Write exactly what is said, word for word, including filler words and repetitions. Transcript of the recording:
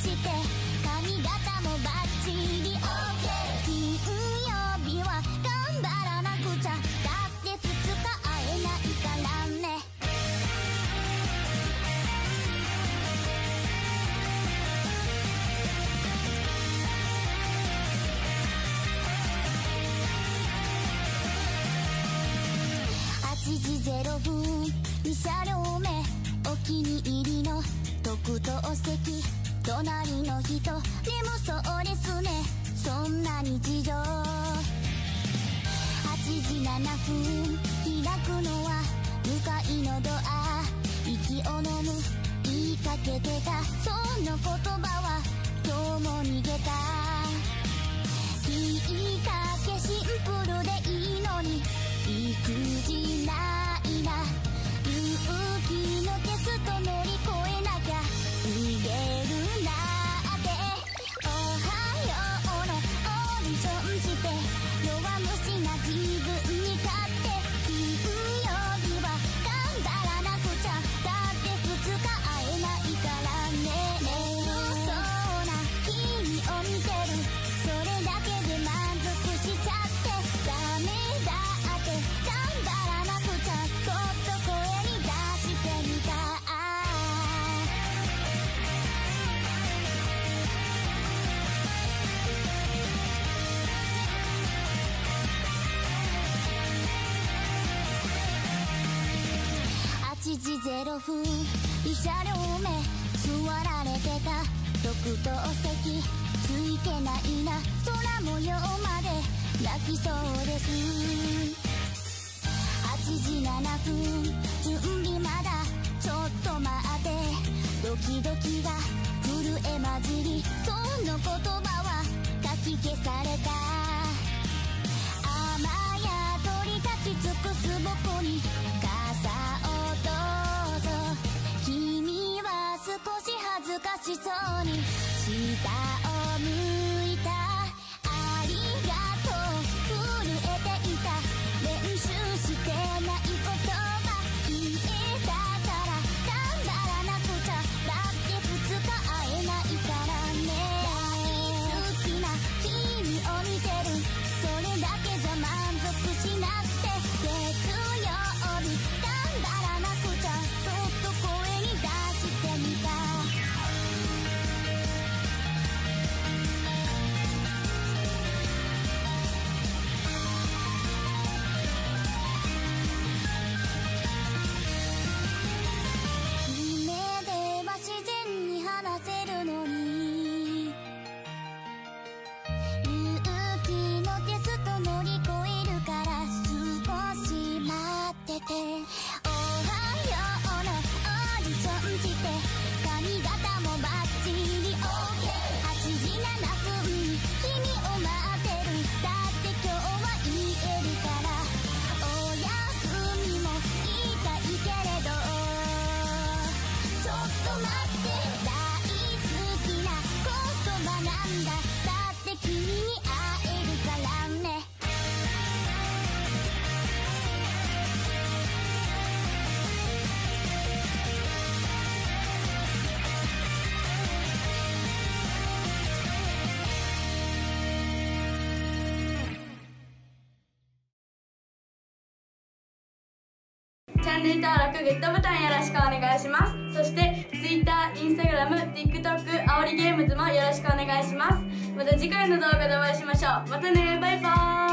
して髪型もバッチリ OK。 金曜日は頑張らなくちゃ、だってふつか会えないからね。はちじぜろふんに車両目、お気に入りの特等席、隣の人眠そうですね、そんな日常。はちじななふん開くのは向かいのドア、息をのむ言いかけてた、その言葉は今日も逃げた。言いかけシンプルでいいのに育児ないな、勇気のテスト乗り越えなきゃ逃げるなって。おはようのオーディションして、弱虫な自分に勝って、金曜日は頑張らなくちゃ、だってふつか会えないからね。眠そうな君を見てる、それだけで満足しちゃってダメだって、頑張らなくちゃ、そっと声に出してみた。はちじぜろふんに車両目、座られてた特等席、ついてないな、空模様まで泣きそうです。はちじななふん準備まだちょっと待って、ドキドキが震え混じり、その言葉はかき消された。雨宿り立ち尽くす僕に傘を恥ずかしそうに下を向いた。ありがとう震えていた、練習してない言葉言えたから、頑張らなくちゃ、だってふつか会えないからね。大好きな君を見てる、それだけじゃ満足しなくて、月曜日頑張らなくちゃ、そっと声に出してみた。おはようのオーディションして、髪型もバッチリ OK。 はちじななふん君を待ってる、だって今日は言えるから、おやすみも言いたいけれどちょっと待って、大好きな言葉なんだ、だって君に会えるからね。チャンネル登録、グッドボタンよろしくお願いします。そして Twitter、Instagram、TikTok、あおりゲームズもよろしくお願いします。また次回の動画でお会いしましょう。またね、バイバーイ。